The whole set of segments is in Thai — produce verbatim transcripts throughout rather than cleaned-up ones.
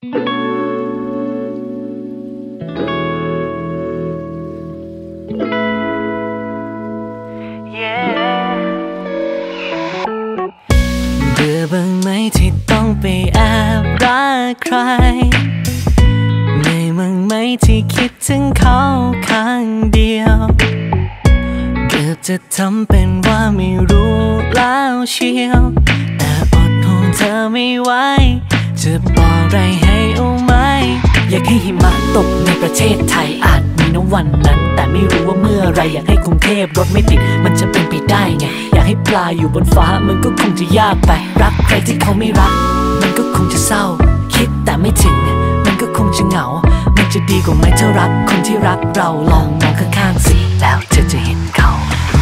เบื่อบ้างไหมที่ต้องไปแอบรักใครเหนื่อยบ้างไหมที่คิดถึงเขาข้างเดียวเกือบจะทำเป็นว่าไม่รู้แล้วเชียวแต่อดทนเธอไม่ไหวจะบอกอะไรให้เอาไหมอยากให้หิมะตกในประเทศไทยอาจมีนะวันนั้นแต่ไม่รู้ว่าเมื่อไรอยากให้กรุงเทพรถไม่ติดมันจะเป็นไปได้ไงอยากให้ปลาอยู่บนฟ้ามันก็คงจะยากไปรักใครที่เขาไม่รักมันก็คงจะเศร้าคิดแต่ไม่ถึงมันก็คงจะเหงามันจะดีกว่าไหมถ้ารักคนที่รักเราลองมองข้างๆสิแล้วเธอจะเห็นเขา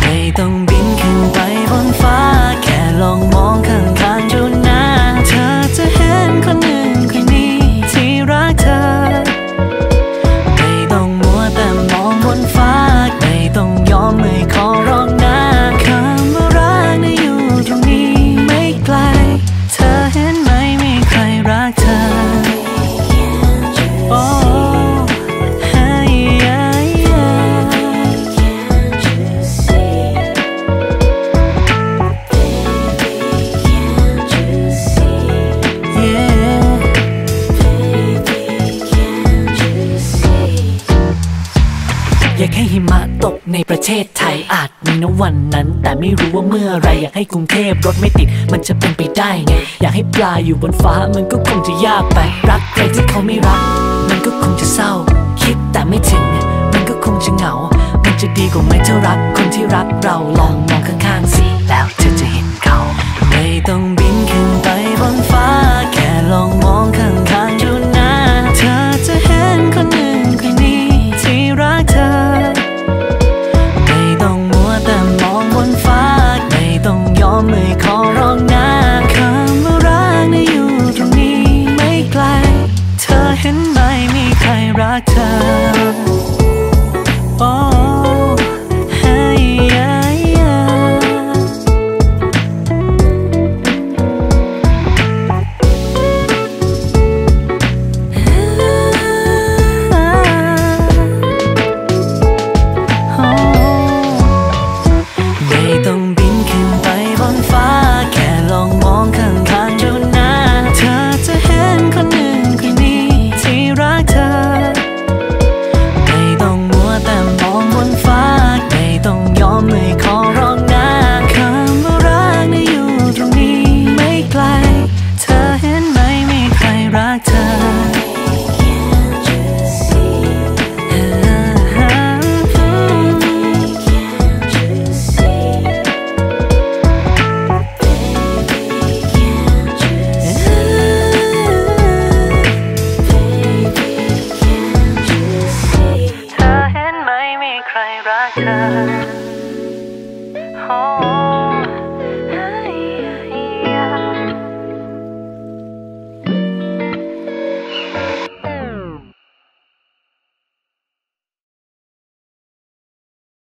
ไม่ต้องบินขึ้นไปบนฟ้าแค่ลองมองข้างๆดูนะเธอจะเห็นคนหนึ่งคนนี้ที่รักเธอในประเทศไทยอาจมีนะวันนั้นแต่ไม่รู้ว่าเมื่อไรอยากให้กรุงเทพรถไม่ติดมันจะเป็นไปได้ไงอยากให้ปลาอยู่บนฟ้ามันก็คงจะยากไปรักใครที่เขาไม่รักมันก็คงจะเศร้าคิดแต่ไม่ถึงมันก็คงจะเหงามันจะดีกว่าไหมถ้ารักคนที่รักเราลองมองข้างๆสิแล้วเธอจะเห็นเขาไม่ต้องบินขึ้นไปบนฟ้าแค่ลองมองข้างๆดูนะเธอจะเห็นคนหนึ่งคนนี้ที่รักเธอไม่ต้องมัวแต่มองบนฟ้าไม่ต้องยอมไม่ขอร้อง